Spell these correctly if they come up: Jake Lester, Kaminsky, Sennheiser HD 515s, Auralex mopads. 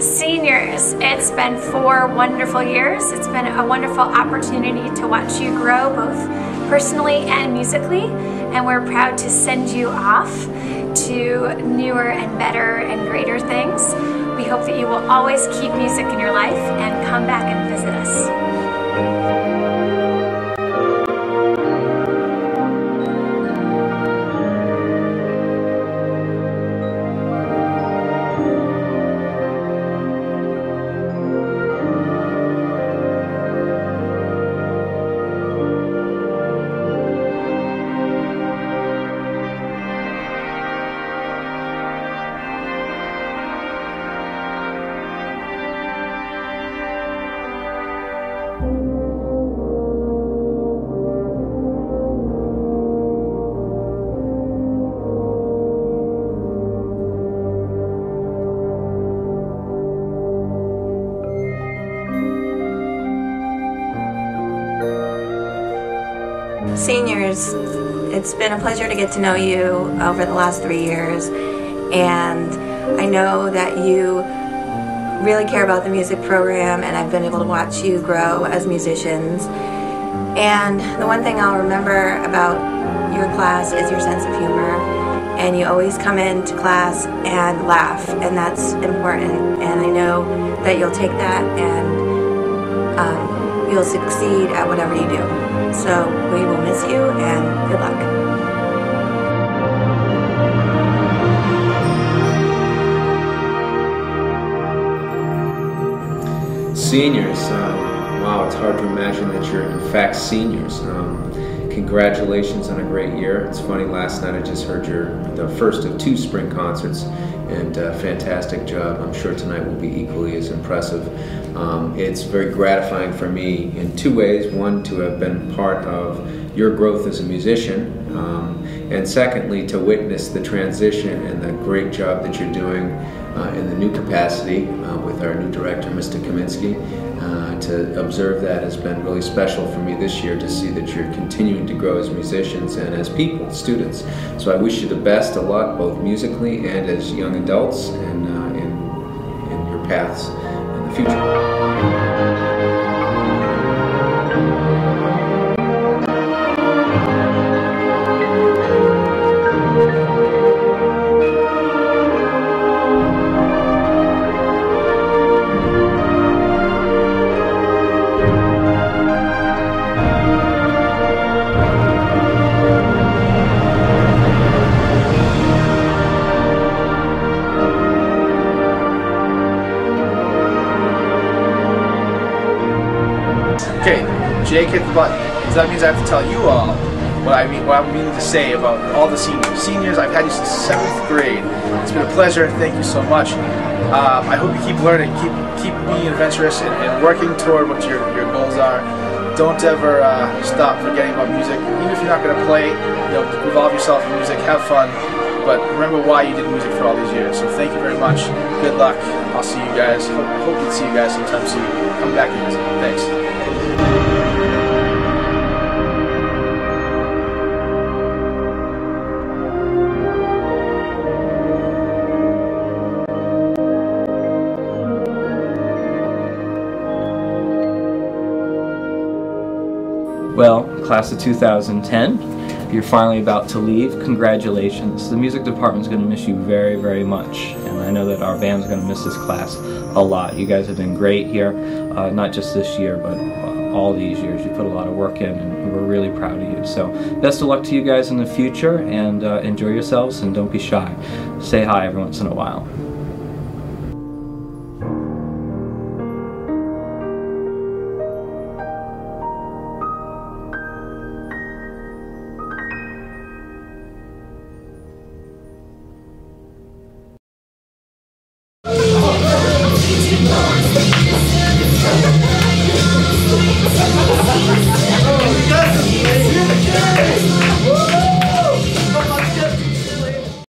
Seniors, it's been 4 wonderful years. It's been a wonderful opportunity to watch you grow both personally and musically, and we're proud to send you off to newer and better and greater things. We hope that you will always keep music in your life and come back and visit us. Seniors, it's been a pleasure to get to know you over the last 3 years, and I know that you really care about the music program, and I've been able to watch you grow as musicians. And the one thing I'll remember about your class is your sense of humor, and you always come into class and laugh, and that's important, and I know that you'll take that and you'll succeed at whatever you do. So we will miss you, and good luck. Seniors, wow, it's hard to imagine that you're in fact seniors. Congratulations on a great year. It's funny, last night I just heard the first of 2 spring concerts, and fantastic job. I'm sure tonight will be equally as impressive. It's very gratifying for me in 2 ways. One, to have been part of your growth as a musician, and secondly, to witness the transition and the great job that you're doing in the new capacity with our new director, Mr. Kaminsky. To observe that has been really special for me this year, to see that you're continuing to grow as musicians and as people, students. So I wish you the best of luck, both musically and as young adults, and in your paths in the future. Okay, Jake hit the button, so that means I have to tell you all what I'm meaning to say about all the seniors. Seniors, I've had you since 7th grade. It's been a pleasure. Thank you so much. I hope you keep learning, keep being adventurous, and working toward what your goals are. Don't ever stop forgetting about music. Even if you're not going to play, you know, involve yourself in music, have fun, but remember why you did music for all these years. So thank you very much. Good luck. I'll see you guys. I hope to see you guys sometime soon. Come back and visit. Thanks. Well, class of 2010, you're finally about to leave. Congratulations. The music department's going to miss you very, very much. And I know that our band's going to miss this class a lot. You guys have been great here, not just this year, but all these years. You put a lot of work in, and we're really proud of you. So best of luck to you guys in the future, and enjoy yourselves, and don't be shy. Say hi every once in a while.